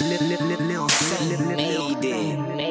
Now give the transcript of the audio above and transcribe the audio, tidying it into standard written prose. Lil Mayday.